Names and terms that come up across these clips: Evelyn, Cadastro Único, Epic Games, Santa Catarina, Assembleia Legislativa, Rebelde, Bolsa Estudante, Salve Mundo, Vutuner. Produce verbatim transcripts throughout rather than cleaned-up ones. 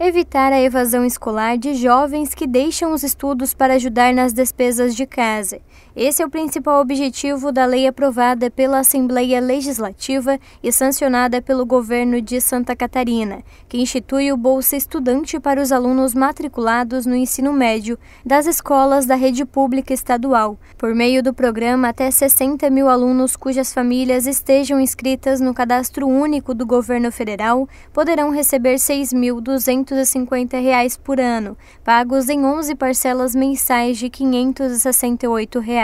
Evitar a evasão escolar de jovens que deixam os estudos para ajudar nas despesas de casa. Esse é o principal objetivo da lei aprovada pela Assembleia Legislativa e sancionada pelo governo de Santa Catarina, que institui o Bolsa Estudante para os alunos matriculados no ensino médio das escolas da rede pública estadual. Por meio do programa, até sessenta mil alunos cujas famílias estejam inscritas no Cadastro Único do governo federal poderão receber seis mil duzentos e cinquenta reais por ano, pagos em onze parcelas mensais de quinhentos e sessenta e oito reais.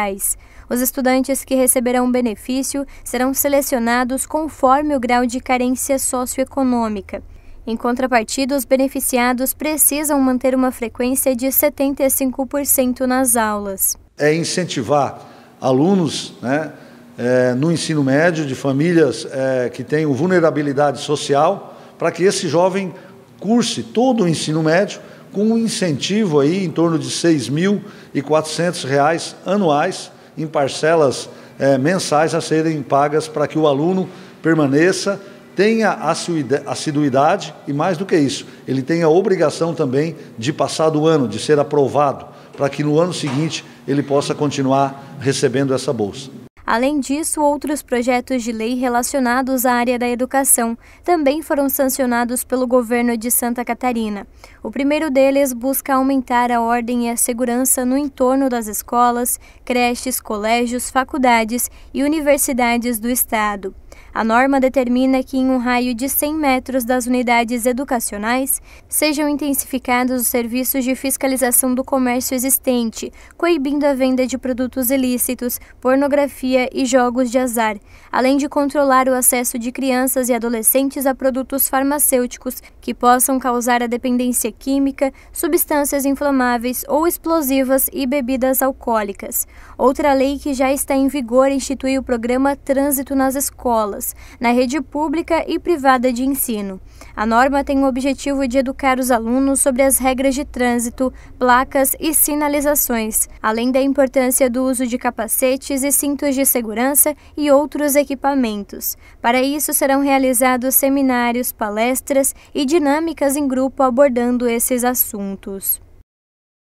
Os estudantes que receberão benefício serão selecionados conforme o grau de carência socioeconômica. Em contrapartida, os beneficiados precisam manter uma frequência de setenta e cinco por cento nas aulas. É incentivar alunos, né, é, no ensino médio de famílias é, que têm vulnerabilidade social, para que esse jovem curse todo o ensino médio com um incentivo aí em torno de seis mil e quatrocentos reais anuais em parcelas é, mensais a serem pagas para que o aluno permaneça, tenha assiduidade e, mais do que isso, ele tenha a obrigação também de passar do ano, de ser aprovado, para que no ano seguinte ele possa continuar recebendo essa bolsa. Além disso, outros projetos de lei relacionados à área da educação também foram sancionados pelo governo de Santa Catarina. O primeiro deles busca aumentar a ordem e a segurança no entorno das escolas, creches, colégios, faculdades e universidades do estado. A norma determina que em um raio de cem metros das unidades educacionais sejam intensificados os serviços de fiscalização do comércio existente, coibindo a venda de produtos ilícitos, pornografia e jogos de azar, além de controlar o acesso de crianças e adolescentes a produtos farmacêuticos que possam causar a dependência química, substâncias inflamáveis ou explosivas e bebidas alcoólicas. Outra lei que já está em vigor institui o programa Trânsito nas Escolas, na rede pública e privada de ensino. A norma tem o objetivo de educar os alunos sobre as regras de trânsito, placas e sinalizações, além da importância do uso de capacetes e cintos de segurança e outros equipamentos. Para isso, serão realizados seminários, palestras e dinâmicas em grupo abordando esses assuntos.